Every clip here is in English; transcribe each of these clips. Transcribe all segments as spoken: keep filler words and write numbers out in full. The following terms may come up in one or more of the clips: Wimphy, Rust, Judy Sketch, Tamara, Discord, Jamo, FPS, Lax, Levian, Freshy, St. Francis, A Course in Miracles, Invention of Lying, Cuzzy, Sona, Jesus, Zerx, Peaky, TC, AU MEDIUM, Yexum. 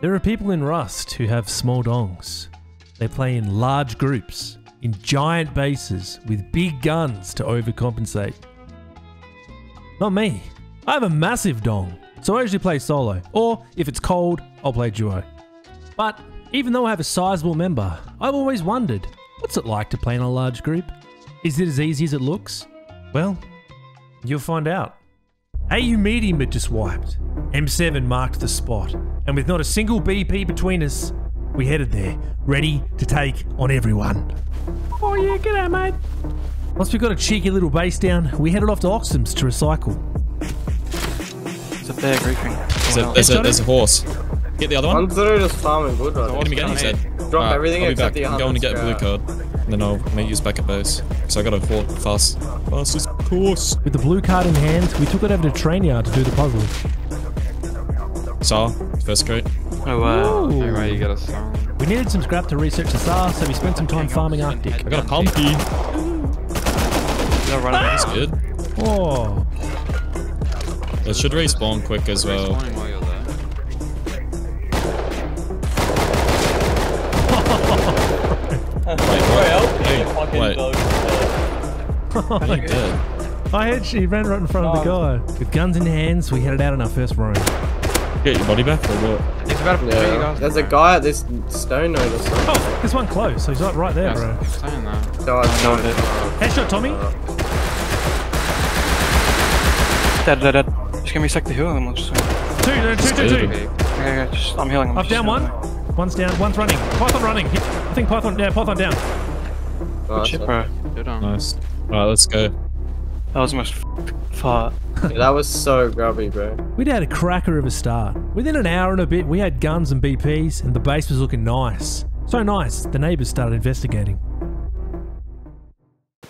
There are people in Rust who have small dongs. They play in large groups, in giant bases, with big guns to overcompensate. Not me. I have a massive dong, so I usually play solo, or if it's cold, I'll play duo. But even though I have a sizable member, I've always wondered, what's it like to play in a large group? Is it as easy as it looks? Well, you'll find out. A U MEDIUM had just wiped. M seven marked the spot, and with not a single B P between us, we headed there, ready to take on everyone. Oh yeah, g'day mate. Once we got a cheeky little base down, we headed off to Oxham's to recycle. It's up there, grouping. So, there's, a, there's a horse. Get the other one. I'm literally just farming wood right now. What am I getting, you said? Drop everything except the other one. I'm going to get a blue card, and then I'll meet you back at base. So I got to walk fast. Fastest course. With the blue card in hand, we took it over to train yard to do the puzzle. Sar, first crate. Oh wow. No way, you got a Sar. We needed some scrap to research the Sar, so we spent some time farming Arctic. I got a pumpkin. They're running. That's good. Whoa. It should respawn quick as well. Wait, wait, wait. Wait. Dead. I actually ran right in front oh. of the guy. With guns in hands, we headed out on our first roam. Get your body back or what? It's about to be yeah. There's a guy at this stone over there. Oh, there's one close. So he's like right there, bro. Saying that. So I know it. Headshot, Tommy. Dead, dead, dead. Just give me a sec to heal them. Just... Two, no, two, two, two. Okay, okay, just, I'm healing. I'm Up, down one. Away. One's down. One's running. Python running. I think Python. Yeah, Python down. Good shit, bro. Good on. Nice. Alright, let's go. That was most fart. Yeah, that was so grubby, bro. We'd had a cracker of a start. Within an hour and a bit, we had guns and B Ps, and the base was looking nice. So nice, the neighbours started investigating.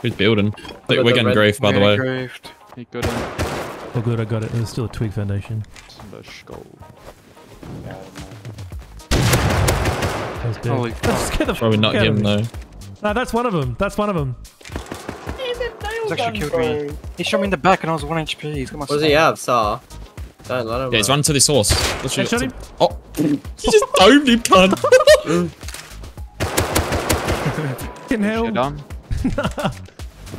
Who's building? We're getting griefed, by the way. Griefed. He got him. Oh good, I got it. There's still a twig foundation. Holy fuck. Probably not him, though. No, that's one of them. That's one of them. He's actually killed bro. me. He shot me in the back and I was one H P. He's got my. What does he have, Sar? Don't let him. Yeah, he's running to this horse. Let's shoot him. Oh! You just domed him, cunt! Fucking hell. Done.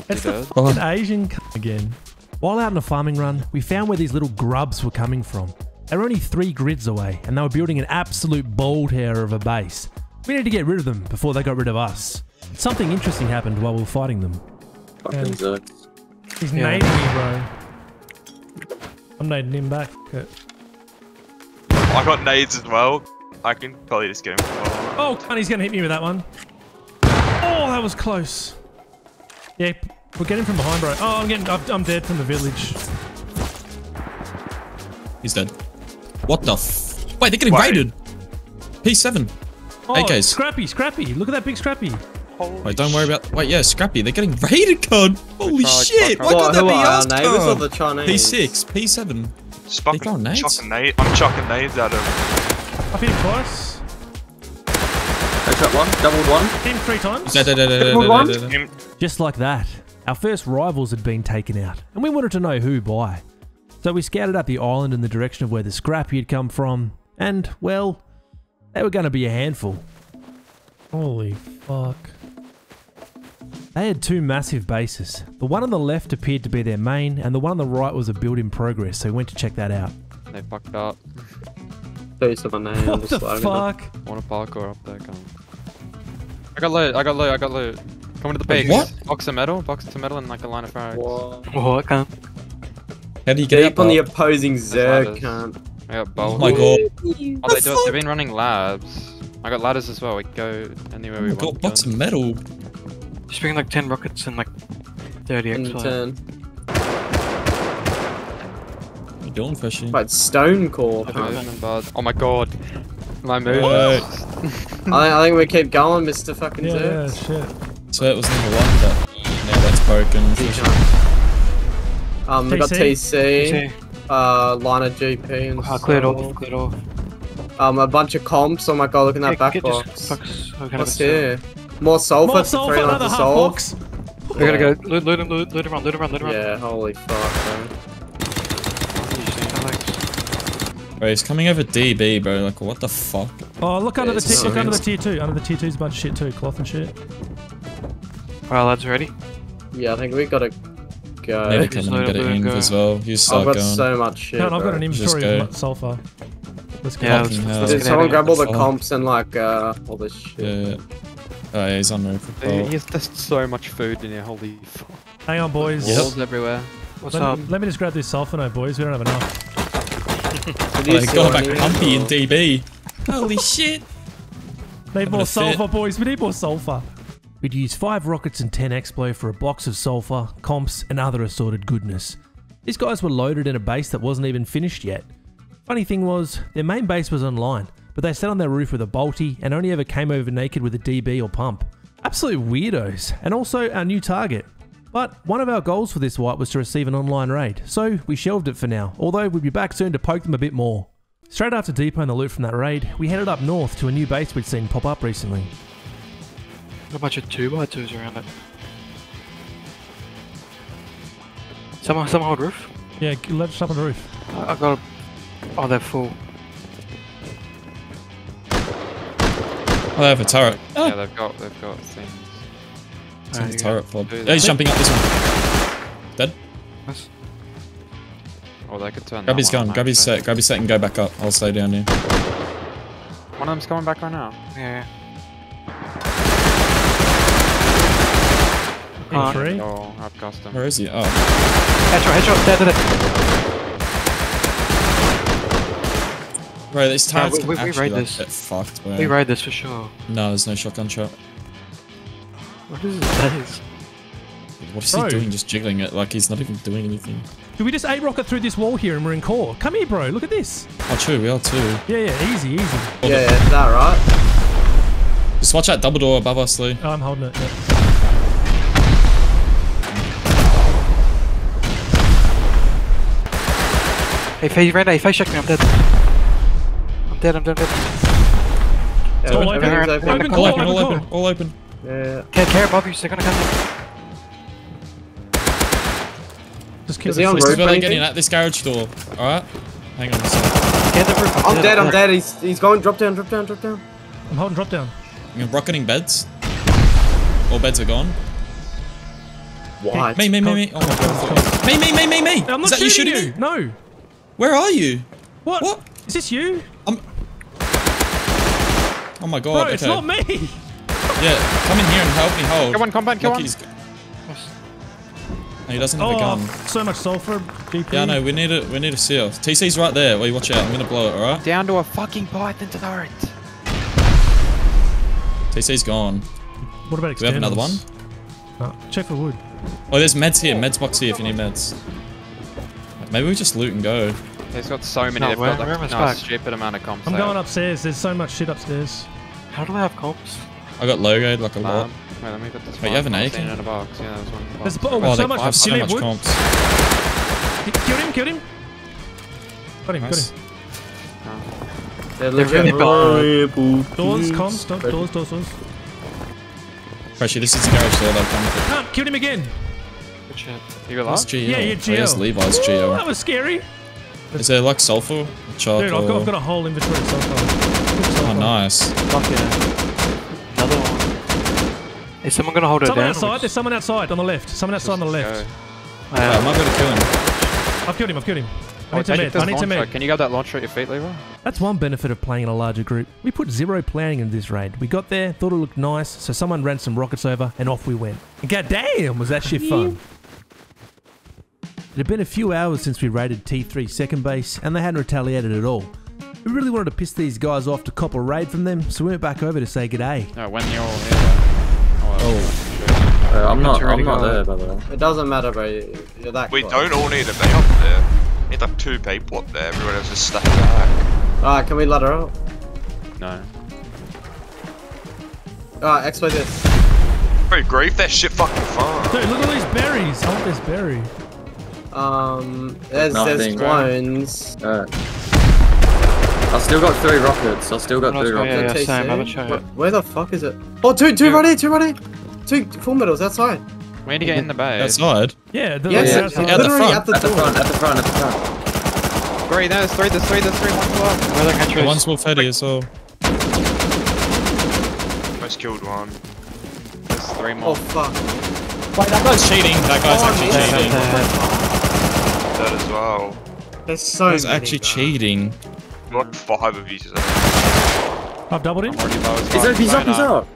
It's a fucking Asian cunt again. While out on a farming run, we found where these little grubs were coming from. They were only three grids away and they were building an absolute bald hair of a base. We needed to get rid of them before they got rid of us. Something interesting happened while we were fighting them. Fucking Zerx. He's yeah. nading me, bro. I'm nading him back. Okay. I got nades as well. I can probably just get him. Oh, cunt, he's gonna hit me with that one. Oh, that was close. Yeah, we're getting from behind, bro. Oh, I'm getting. I'm dead from the village. He's dead. What the f? Wait, they're getting Wait. raided. P seven. Oh, A Ks. Scrappy, Scrappy. Look at that big Scrappy. Holy wait, don't worry about. Wait, yeah, Scrappy, they're getting raided, cod. Holy Charlie, shit! Why can't that be us, cod? P six, P seven. Spucking, they're nades. Chucking nades. I'm chucking nades at him. I've hit him twice. Headshot one, doubled one. Hit him three times. Da, da, da, da, da, da, da, da, da. Just like that, our first rivals had been taken out, and we wanted to know who by. So we scouted up the island in the direction of where the Scrappy had come from, and, well, they were going to be a handful. Holy fuck. They had two massive bases. The one on the left appeared to be their main, and the one on the right was a build in progress, so we went to check that out. They fucked up. What the fuck? I want to parkour up there, come on. I got loot, I got loot, I got loot. Coming to the base. What? Box of metal, box of metal and like a line of frags. What? What, cunt? How do you get up on the opposing Zerg, cunt? I got bolt. Oh my god. Oh, they do it. They've been running labs. I got ladders as well, we can go anywhere we want. Got box of metal. Just bring like ten rockets and like thirty X. What are you doing, Freshy? But stone core. Oh my god. My move. I, I think we keep going, Mister Fucking yeah, Zerx. Yeah, shit. So that was number one, but now that's broken. Um, we got T C, T C. Uh, line of G P and oh, stuff. Cleared off, cleared off. Um, a bunch of comps. Oh my god, look in that yeah, back box. Just, okay, What's here? More sulfur, More sulfur three another half box. We're gonna go loot, loot him, loot, loot him, run, loot him, run, loot him. Yeah, holy fuck, man. Bro, he's coming over D B, bro. Like, what the fuck? Oh, look under the tier. Look under the tier two. Under the tier two's a bunch of shit too, cloth and shit. Alright, lads, ready? Yeah, I think we gotta go. I need to come and get an inv as well. You start going. I've got so much shit. No, I've got an inventory of sulfur. Let's go. Yeah, dude, someone grab all the comps and like uh, all this shit. Yeah. Oh, yeah, he's on roof. There's so much food in here. Holy fuck. Hang on, boys. Walls everywhere. What's up? Let me just grab this sulfur, no, boys. We don't have enough. Oh, they got back Pumpy and D B. Holy shit! Need more sulfur, boys. We need more sulfur. We'd use five rockets and ten Explo for a box of sulfur, comps, and other assorted goodness. These guys were loaded in a base that wasn't even finished yet. Funny thing was, their main base was online, but they sat on their roof with a bolty and only ever came over naked with a D B or pump. Absolute weirdos, and also our new target. But one of our goals for this wipe was to receive an online raid, so we shelved it for now, although we'd be back soon to poke them a bit more. Straight after depoting the loot from that raid, we headed up north to a new base we'd seen pop up recently. Got a bunch of two by twos around it. Someone, someone on the roof? Yeah, just up on the roof. I got a... Oh, they're full. Oh, they have a turret. Oh. Yeah, they've got, they've got things. Oh, the turret fob. Yeah, he's jumping up this one. Dead. Nice. Oh, they could turn. Grab his gun, grab his set, grab his set and go back up. I'll stay down here. One of them's coming back right now. Yeah. Oh, three. Oh, I've got him. Where is he? Oh. Headshot, headshot, dead, dead, dead. Bro, these turrets yeah, we, can we, actually we like, this. Get fucked, bro. We ride this for sure. No, there's no shotgun shot. What is this? What is he doing? Just jiggling it like he's not even doing anything. Did we just eight rocket through this wall here and we're in core? Come here, bro. Look at this. Oh, true. We are too. Yeah, yeah. Easy, easy. Yeah, yeah. Is that right? Just watch that double door above us, Lee. Oh, I'm holding it. Yeah. Hey, face, right now. Face check me. I'm dead. I'm dead. I'm dead. I'm dead. All open. All open. All open. All open. Yeah. Care, care above you, so they're gonna come in. Just keep on roof. They're getting at this garage door. Alright? Hang on a second. Get the roof. I'm dead, I'm dead. He's, he's going. Drop down, drop down, drop down. I'm holding drop down. I'm rocketing beds. All beds are gone. Why? Me, me, me, me. Oh my god. Me, me, me, me, me. I'm not shooting you. Is that you shooting me? No. Where are you? What? What? Is this you? I'm... Oh my god. No, it's not me. Yeah, come in here and help me hold. Come on, come on, come on. No, he doesn't have oh, a gun. So much sulfur, D P. Yeah, no, we need a we need a seal. T C's right there. Well, you watch out. I'm gonna blow it. All right. Down to a fucking python turret. T C's gone. What about externals? Do we have another one? No. Check for wood. Oh, there's meds here. Meds box here if you need meds. Maybe we just loot and go. There's got so many. No, they've got like a stupid amount of comps. I'm going upstairs. There's so much shit upstairs. How do I have comps? I got logoed like a um, lot. Wait, let me get this. Wait, you have an A K? Yeah, that was one in the box. There's oh, oh, so much, I have so much comps. Killed him, killed him. Got him, nice. Got him. Oh. They're literally reliable. Doors, comps, doors, doors, doors, doors. Freshy, this is the garage door that I've come to. No, killed him again. Good shit. You got last? Yeah, you're G L. Oh, yes, Levi's G L. Ooh, that was scary. Is there like sulfur? Or charcoal? Dude, I've got, I've got a whole inventory of sulfur. Oh, nice. Fuck yeah. Is someone gonna hold it down? Someone outside, there's someone outside on the left. Someone outside on the left. Wow, yeah, I'm not gonna kill him. I've killed him, I've killed him. I need to med, I need to med. Can you grab that launcher at your feet, Levi? That's one benefit of playing in a larger group. We put zero planning into this raid. We got there, thought it looked nice, so someone ran some rockets over and off we went. And goddamn, was that shit fun. It had been a few hours since we raided T three second base and they hadn't retaliated at all. We really wanted to piss these guys off to cop a raid from them, so we went back over to say g'day. No, when you're all here. Oh, uh, I'm, I'm not, I'm not there, by the way. It doesn't matter, bro. You're that we close. Don't all need a bay up there. We need like two people up there. Everyone else is stuck back. Alright, can we ladder up? No. Alright, explain this. Bro, grief that shit fucking far. Dude, look at all these berries. I want this berry. Um, there's, nothing, there's clones. Alright. I still got three rockets. I still got three rockets. Yeah, same. I'm sure. Where the fuck is it? Oh, two, two right here, two right here. Two full medals outside. We need to get in the bay. Outside? Yeah, the, yeah, yeah. Outside. At the front, at the front, at the front, at the front. Three, no, there's three, there's three, there's three, one's locked. Another country. One's wolf head here, so. Almost killed one. There's three more. Oh fuck. Wait, that guy's cheating, that guy's oh, actually yeah, cheating. That as well. There's so many. He's actually guys. cheating. Like five of you today. I've doubled him. He's up, he's up, he's up.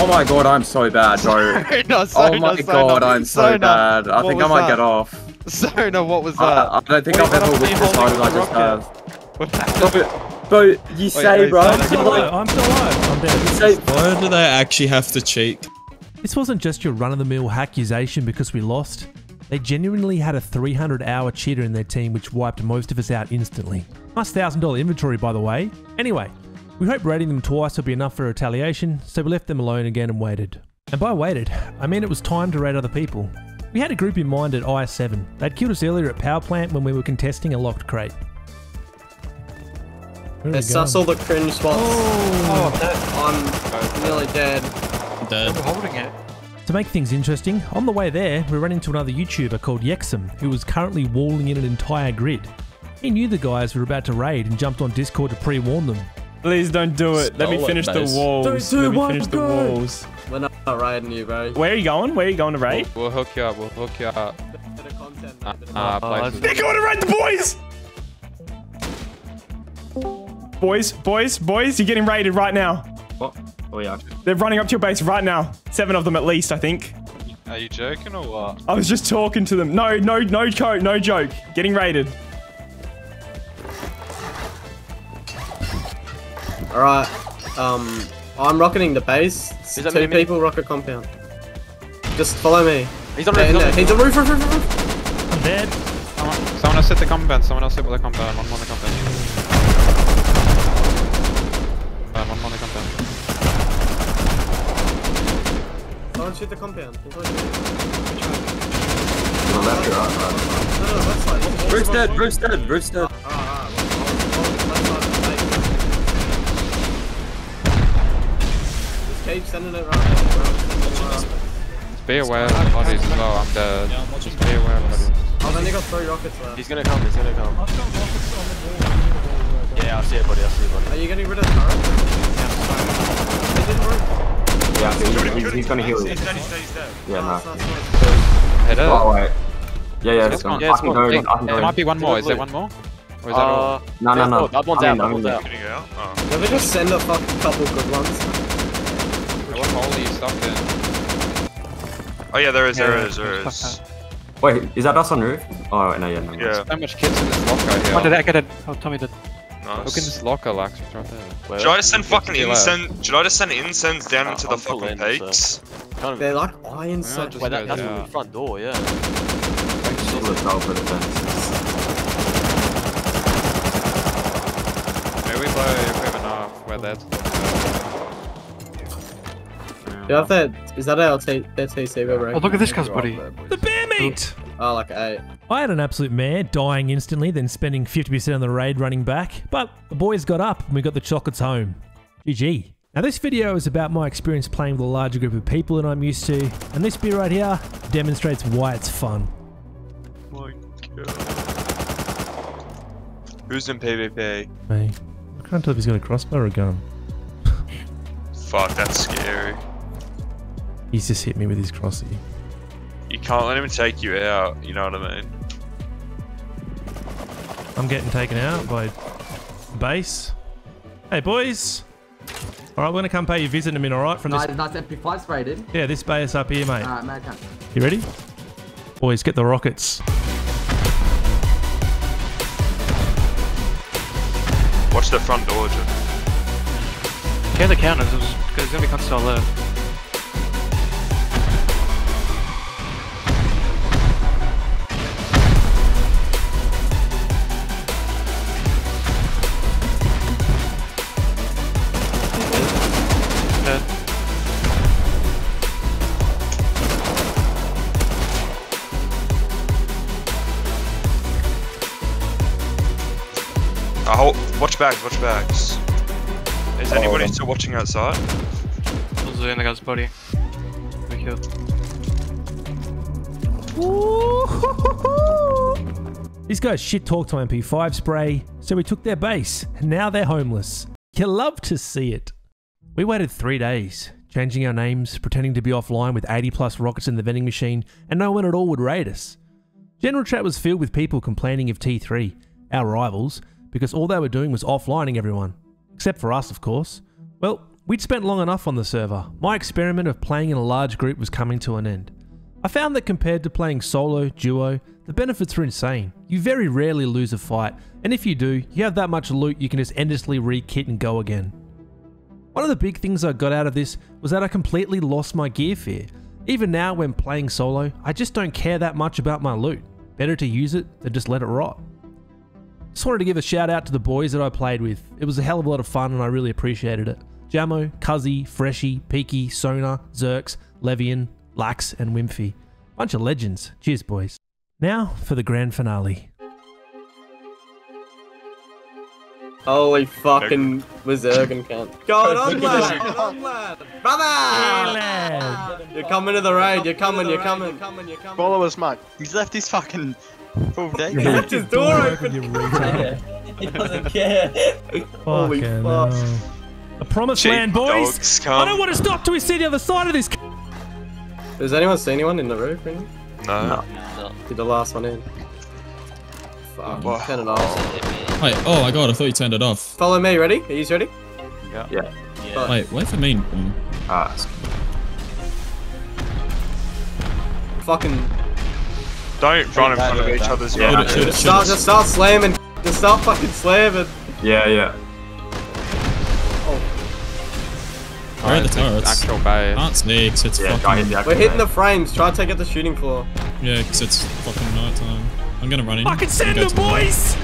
Oh my god, I'm so bad, bro. Sona, Sona, oh my Sona, god, I'm so Sona. bad. I what think I might that? get off. Sona, what was that? I, I don't think wait, I've ever whipped as hard as I just have. Bro, you wait, say, wait, bro. I'm still alive. I'm still alive. I'm dead. You say, why do they actually have to cheat? This wasn't just your run-of-the-mill accusation because we lost. They genuinely had a three hundred hour cheater in their team which wiped most of us out instantly. Nice one thousand dollar inventory, by the way. Anyway. We hoped raiding them twice would be enough for retaliation, so we left them alone again and waited. And by waited, I mean it was time to raid other people. We had a group in mind at I seven. They'd killed us earlier at Power Plant when we were contesting a locked crate. I saw the cringe spots. Oh, oh no, I'm nearly dead. Dead. I'm holding it. To make things interesting, on the way there, we ran into another YouTuber called Yexum, who was currently walling in an entire grid. He knew the guys we were about to raid and jumped on Discord to pre-warn them. Please don't do it. Let me finish the walls. Let me finish the walls. We're not raiding you, bro. Where are you going? Where are you going to raid? We'll, we'll hook you up. We'll hook you up. Uh, uh, uh, They're going to raid the boys! Boys, boys, boys, you're getting raided right now. What? Oh, yeah. They're running up to your base right now. Seven of them at least, I think. Are you joking or what? I was just talking to them. No, no, no joke, no joke. Getting raided. Alright, um, I'm rocketing the base. Two people rocket compound. Just follow me. He's on roof, no, he's on roof, roof, roof, roof. I'm dead. Someone, someone else hit the compound, someone else hit with the compound. I'm on the compound. I'm on the compound. Someone shoot the compound. You're left, you're right, right. Roof's dead, roof's dead, roof's dead. Keep sending it right. Be aware of the bodies as well, I'm dead. Yeah, I'm just be aware of the bodies. I've only got three rockets left. He's gonna come, he's gonna come. I've got rockets on the wall. Yeah, I see it, buddy, I see it, buddy. Are you getting rid of the turret? Yeah, he's gonna heal. Yeah, he's gonna heal. He's dead, he's dead, he's dead. Yeah, nah. Head up. Oh, wait. Yeah, yeah, it's gone. I can go, I can go. There might be one more, is there one more? Or is that all? No, no, no. That one's out, that one's out. Let me just send a fucking couple good ones. What hole are you stuck in? Oh yeah, there is, there yeah, is, there is. Wait, is that us on roof? Oh wait, no, yeah, no. Yeah. There's so much kids in this locker here. Oh, did I get it? Oh, Tommy did. Nice. Look in this locker, Lax. It's right there. Should I just send fucking incense? Should I just send incense down oh, into I'm the fucking in, peaks? So. They're like iron such. Wait, that, that's the front door, yeah. Thanks for the help for the fence. Maybe we blow equipment off where that's. Do you have that? Is that our T C over? Oh, look at this guy's body. The bear meat! Oh, like eight. I had an absolute mare, dying instantly, then spending fifty percent of the raid running back. But the boys got up and we got the chocolates home. G G. Now, this video is about my experience playing with a larger group of people than I'm used to. And this beer right here demonstrates why it's fun. Oh my god. Who's in PvP? Me. I can't tell if he's got a crossbow or a gun. Fuck, that's scary. He's just hit me with his crossy. You can't let him take you out, you know what I mean? I'm getting taken out by base. Hey boys! Alright, we're gonna come pay you visit in a minute, alright? From nice, this nice M P five spray, dude. Yeah, this base up here, mate. Alright, mate, come. You ready? Boys, get the rockets. Watch the front door, Jim. Get the counters, there's gonna be console there. Oh, watch bags, watch bags. Is anybody oh, still watching outside? This is in the guy's body. We killed. These guys shit talked on M P five spray, so we took their base, and now they're homeless. You love to see it. We waited three days, changing our names, pretending to be offline with eighty plus rockets in the vending machine, and no one at all would raid us. General chat was filled with people complaining of T three, our rivals, because all they were doing was offlining everyone. Except for us, of course. Well, we'd spent long enough on the server. My experiment of playing in a large group was coming to an end. I found that compared to playing solo, duo, the benefits are insane. You very rarely lose a fight, and if you do, you have that much loot you can just endlessly re-kit and go again. One of the big things I got out of this was that I completely lost my gear fear. Even now when playing solo, I just don't care that much about my loot. Better to use it than just let it rot. Just wanted to give a shout out to the boys that I played with. It was a hell of a lot of fun and I really appreciated it. Jamo, Cuzzy, Freshy, Peaky, Sona, Zerx, Levian, Lax and Wimphy. Bunch of legends. Cheers boys. Now for the grand finale. Holy fucking Wizurgan cunt. Going on, lad! Going on, lad! Brother! Hey, you're coming to the raid, you're coming, you're coming. You're coming, you're coming. Follow us, mate. He's left his fucking full day. He left his door open. He doesn't care. Holy fuck. No. The promised Cheap land, boys! Dogs, I don't want to stop till we see the other side of this. Does anyone see anyone in the roof? Really? No. No. Did the last one in. Fuck. Oh, turn it off. Wait, oh my god, I thought you turned it off. Follow me, ready? Are you ready? Yeah. Yeah. yeah. Wait, wait for me. Ask. Fucking. Don't run in front of each other's yeah. yeah. Shoot it, shoot it, shoot start, it. Just start slamming. Just start fucking slamming. Yeah, yeah. Oh. Where are the turrets? Actual base. Aren't snakes, it's yeah, fucking... We're hitting bay. the frames, try to take out the shooting floor. Yeah, because it's fucking night time. I'm gonna run in. Fucking send them, boys!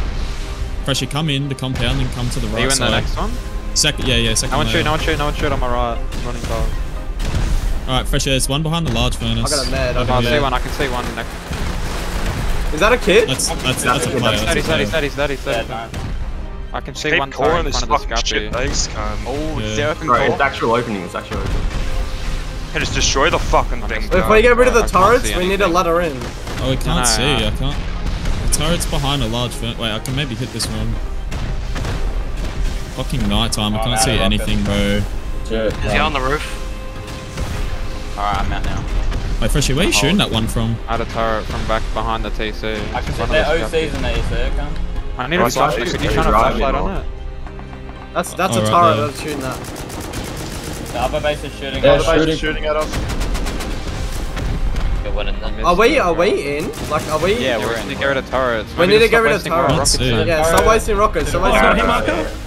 Pressure, come in the compound and come to the right side. Are you in side. the next one? Second, yeah, yeah, second one. No one shoot, no one shoot, no one shoot on my right. I'm running gold. Alright, Pressure, there's one behind the large furnace. I got a med. I can see one, I can see one. Is that a kid? That's, that's, that's a player. thirty, thirty, thirty, thirty, thirty. I can see one core in front of the scabby. Oh, it's the open core. It's actual opening, it's actual opening. Can just destroy the fucking thing. If we get rid of the turrets, we need to let her in. Oh, we can't see, I can't. Turret's behind a large furnace. Wait, I can maybe hit this one. Fucking night time, I can't see anything, bro. Is he on the roof? Alright, I'm out now. Wait, Freshy, where are you shooting that one from? Out of turret from back behind the T C. I can see their O Cs in there, sir. I need a flashlight. Could you turn a flashlight on it? That's a turret that's shooting that. The other base is shooting at us. The other base is shooting at us. Are we are we in? Like are we? Yeah, we're in. We need to get rid of turrets. We need to get rid of turrets. Yeah, stop wasting rockets. Stop wasting rockets.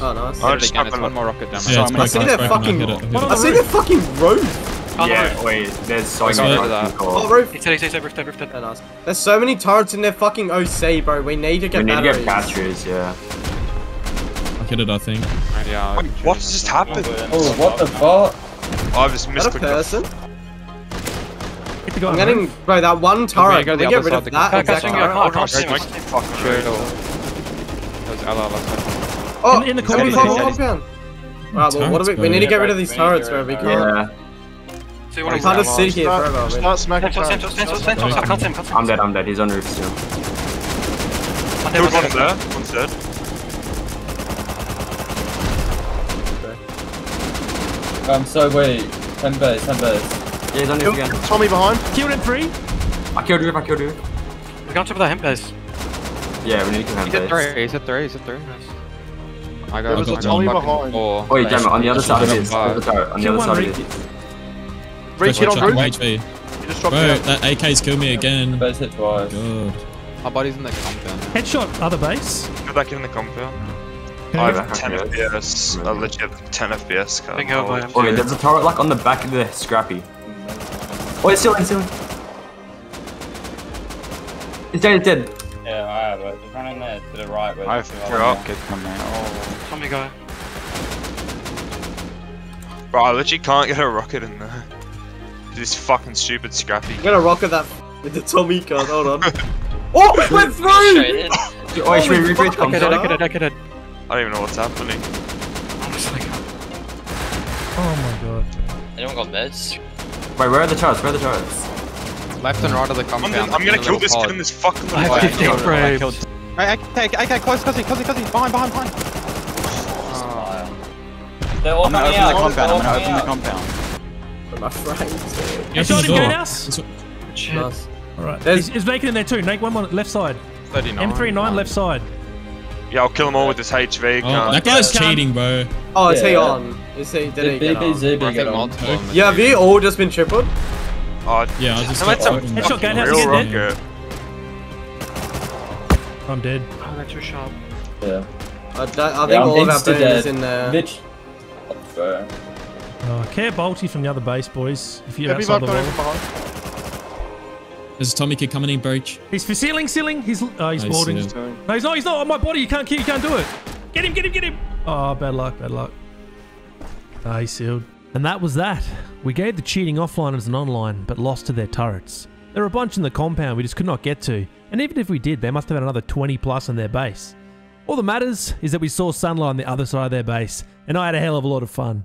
Oh nice. I just got one more rocket damage. I see their fucking. I see their fucking roof. Yeah, wait. There's so many. Oh roof. There's so many turrets in their fucking O C, bro. We need to get batteries. We need to get batteries. Yeah. I hit it, I think. Wait, what just happened? Oh, what the fuck? I just missed the person. Go I'm getting, bro, that one turret. Can we get rid of that exact turret? I can't see my fucking shirt. Oh, in the corner. Alright, well, what do we, we need to get rid of these turrets, bro. We can't just sit here forever. Start smacking turrets. I'm dead, I'm dead. He's on roof still. One's there. One's dead. I'm so weak. Ten base, ten base. Yeah, he's on roof again. Tommy behind. Killed him three. I killed roof, I killed roof. We're going to top of the hemp base. Yeah, we need to kill hemp base. He's at three, he's at three, he's at three. Nice. I got, I got Tommy behind. Four. Wait, Jamo, on the other side of his. On the other side of his. Reach it on roof. He just dropped me. Bro, that A K's killed me again. Base hit twice. God. Our buddy's in the compound. Headshot, other base. Go back in the compound. I have ten F P S. I legit have ten F P S card. Oh, wait, there's a turret like on the back of the scrappy. Oh, it's still in, still in. It's dead, it's dead. Yeah, I have it. Just run in there to the right. I have three rockets coming out. Oh, let me go. Bro, I literally can't get a rocket in there. This fucking stupid scrappy. I'm gonna rocket that with the Tommy gun. Hold on. Oh, it went through! Oh, should we re-bridge? I don't even know what's happening. I'm just like... Oh my god. Anyone got meds? Wait, where are the turrets? Where are the turrets? Left and right of the compound. I'm, the, I'm gonna kill this pod. kid in this fucking I have fifteen frames. Alright, okay, okay, close, Cuzzy, Cuzzy, Cuzzy, behind, behind, behind. Oh. They're all I'm gonna open out. the compound, I'm gonna open out. the compound. But my frames. You shot him, get us? Nice. Alright. There's it's vacant in there too, Nate, one on left side. thirty-nine. M thirty-nine left side. Yeah, I'll kill them all with this H V. Oh, that guy's cheating, bro. Oh, is yeah. he on? Is he? Did he get on? Get on. on. Yeah, have you all just been tripled? Oh, yeah, I just got Headshot Gatehouse again, dead. I'm dead. Oh, that's too sharp. Yeah. I, that, I think yeah, all I'm of our boomers in there. Bitch. Bro. Oh, care Bolty from the other base, boys. If you're outside the wall. There's a Tommy kid coming in, breach. He's for ceiling, ceiling. He's, oh, he's boarding. No, he's not, he's not on my body. You can't, you can't do it. Get him, get him, get him. Oh, bad luck, bad luck. Ah, oh, he sealed. And that was that. We gave the cheating offliners an online, but lost to their turrets. There were a bunch in the compound we just could not get to, and even if we did, they must have had another twenty plus in their base. All that matters is that we saw sunlight on the other side of their base, and I had a hell of a lot of fun.